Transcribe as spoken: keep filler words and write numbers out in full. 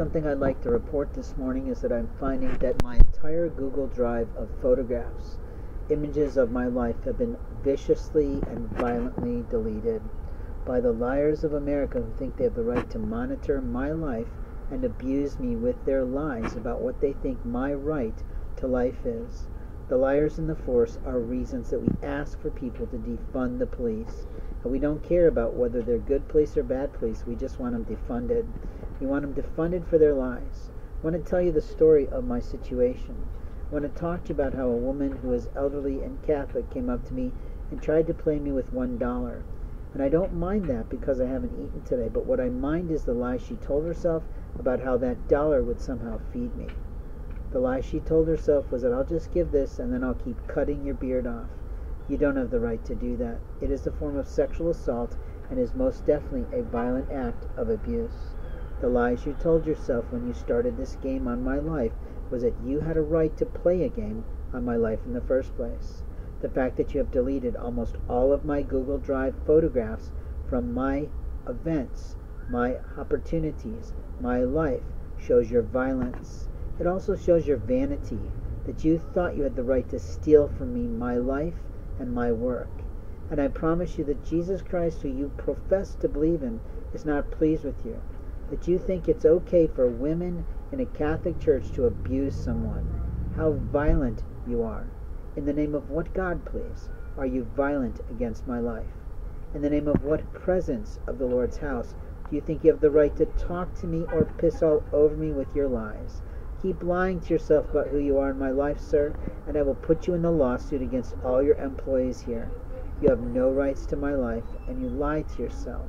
Something I'd like to report this morning is that I'm finding that my entire Google Drive of photographs, images of my life, have been viciously and violently deleted by the liars of America who think they have the right to monitor my life and abuse me with their lies about what they think my right to life is. The liars in the force are reasons that we ask for people to defund the police. And we don't care about whether they're good police or bad police. We just want them defunded. We want them defunded for their lies. I want to tell you the story of my situation. I want to talk to you about how a woman who is elderly and Catholic came up to me and tried to play me with one dollar. And I don't mind that because I haven't eaten today, but what I mind is the lie she told herself about how that dollar would somehow feed me. The lie she told herself was that I'll just give this and then I'll keep cutting your beard off. You don't have the right to do that. It is a form of sexual assault and is most definitely a violent act of abuse. The lies you told yourself when you started this game on my life was that you had a right to play a game on my life in the first place. The fact that you have deleted almost all of my Google Drive photographs from my events, my opportunities, my life, shows your violence. It also shows your vanity, that you thought you had the right to steal from me my life and my work. And I promise you that Jesus Christ, who you profess to believe in, is not pleased with you, that you think it's okay for women in a Catholic church to abuse someone. How violent you are. In the name of what God, please, are you violent against my life? In the name of what presence of the Lord's house do you think you have the right to talk to me or piss all over me with your lies? Keep lying to yourself about who you are in my life, sir, and I will put you in the lawsuit against all your employees here. You have no rights to my life, and you lie to yourself.